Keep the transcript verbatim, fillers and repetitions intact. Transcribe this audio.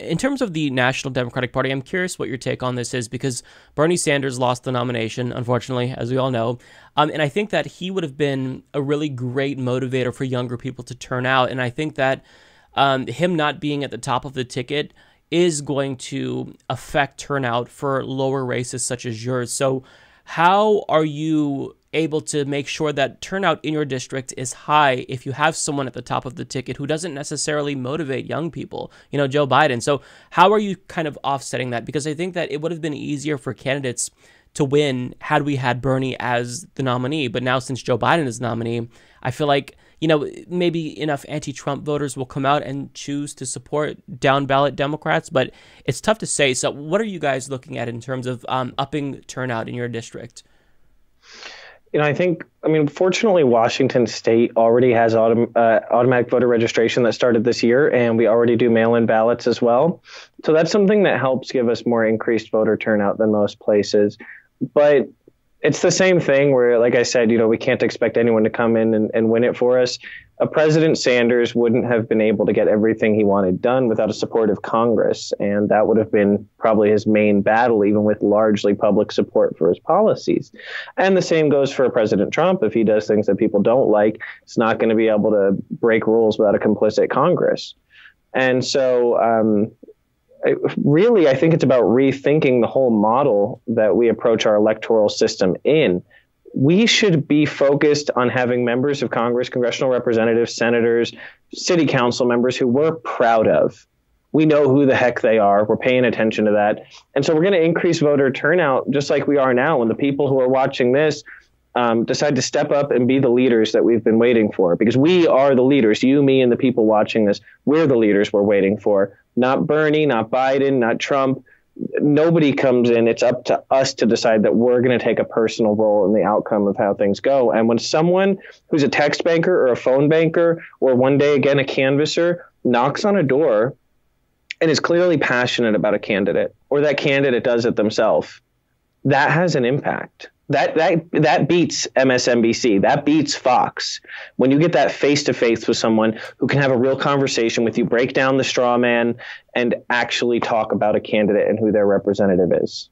in terms of the National Democratic Party, I'm curious what your take on this is, because Bernie Sanders lost the nomination, unfortunately, as we all know. Um, and I think that he would have been a really great motivator for younger people to turn out. And I think that um, him not being at the top of the ticket is going to affect turnout for lower races such as yours. So how are you able to make sure that turnout in your district is high if you have someone at the top of the ticket who doesn't necessarily motivate young people, you know, Joe Biden? So how are you kind of offsetting that? Because I think that it would have been easier for candidates to win had we had Bernie as the nominee. But now since Joe Biden is nominee, I feel like, you know, maybe enough anti-Trump voters will come out and choose to support down-ballot Democrats, but it's tough to say. So what are you guys looking at in terms of um, upping turnout in your district? You know, I think, I mean, fortunately, Washington State already has autom uh, automatic voter registration that started this year, and we already do mail-in ballots as well. So that's something that helps give us more increased voter turnout than most places. But it's the same thing where, like I said, you know, we can't expect anyone to come in and, and win it for us. A President Sanders wouldn't have been able to get everything he wanted done without a supportive Congress, and that would have been probably his main battle, even with largely public support for his policies. And the same goes for President Trump. If he does things that people don't like, it's not going to be able to break rules without a complicit Congress. And so, um, I, really, I think it's about rethinking the whole model that we approach our electoral system in. We should be focused on having members of Congress, congressional representatives, senators, city council members who we're proud of. We know who the heck they are. We're paying attention to that. And so we're going to increase voter turnout just like we are now when the people who are watching this um, decide to step up and be the leaders that we've been waiting for, because we are the leaders. You, me, and the people watching this, we're the leaders we're waiting for. Not Bernie, not Biden, not Trump. Nobody comes in. It's up to us to decide that we're going to take a personal role in the outcome of how things go. And when someone who's a text banker or a phone banker or one day again a canvasser knocks on a door and is clearly passionate about a candidate, or that candidate does it themselves, that has an impact. That, that, that beats M S N B C. That beats Fox. When you get that face-to-face with someone who can have a real conversation with you, break down the straw man, and actually talk about a candidate and who their representative is.